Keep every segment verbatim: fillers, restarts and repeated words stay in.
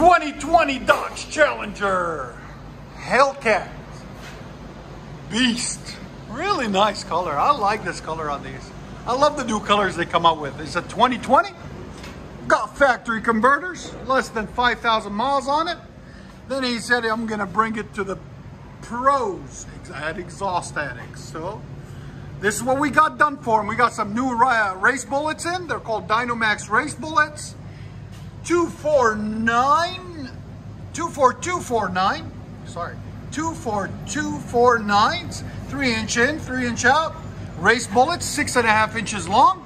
twenty twenty Dodge Challenger Hellcat Beast. Really nice color. I like this color on these. I love the new colors they come out with. It's a twenty twenty. Got factory converters. Less than five thousand miles on it. Then he said, I'm going to bring it to the pros at Exhaust Addicts. So this is what we got done for him. We got some new race bullets in. They're called Dynomax race bullets. two four nine, two four two four nine, sorry, two four two four nines, three inch in, three inch out, race bullets, six and a half inches long.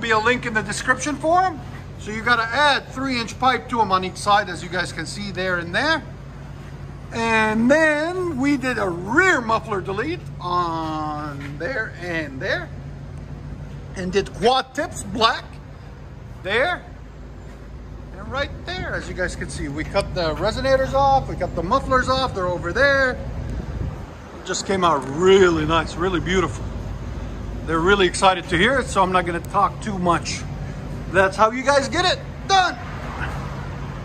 Be a link in the description for them. So you gotta add three inch pipe to them on each side, as you guys can see there and there. And then we did a rear muffler delete on there and there, and did quad tips black there and right there. As you guys can see, we cut the resonators off, we cut the mufflers off, they're over there. Just came out really nice, really beautiful. They're really excited to hear it, so I'm not going to talk too much. That's how you guys get it done.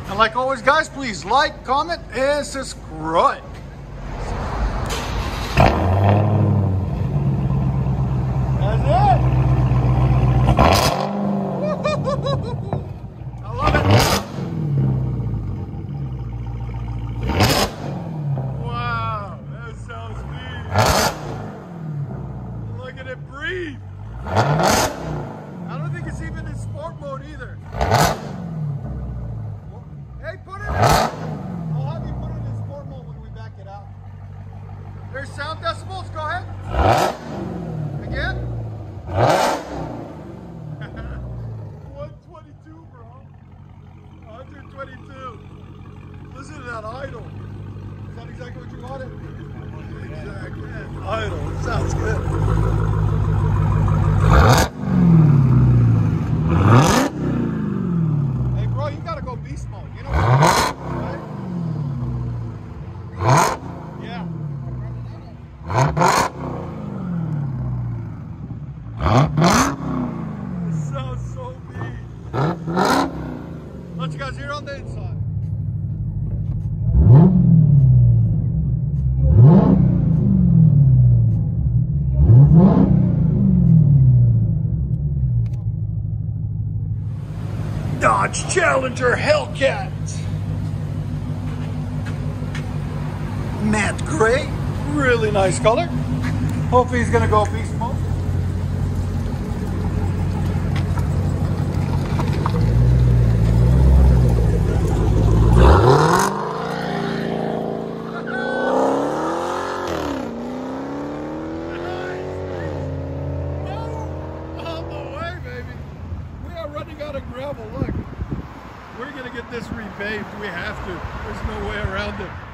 And like always, guys, please like, comment, and subscribe. I don't think it's even in sport mode either. Hey, put it in. I'll have you put it in sport mode when we back it out. There's sound decibels. Go ahead. Again. one twenty-two, bro. one twenty-two. Listen to that idle. Is that exactly what you wanted? Exactly. Idle. It sounds good. Hey, bro, you gotta go beast mode. You know what I mean, right? Yeah. This sounds so beast. Let you guys hear on the inside. Dodge Challenger Hellcat. Matte gray, really nice color. Hopefully he's gonna go beast mode. Gravel, look, we're gonna get this repaved. We have to. There's no way around it.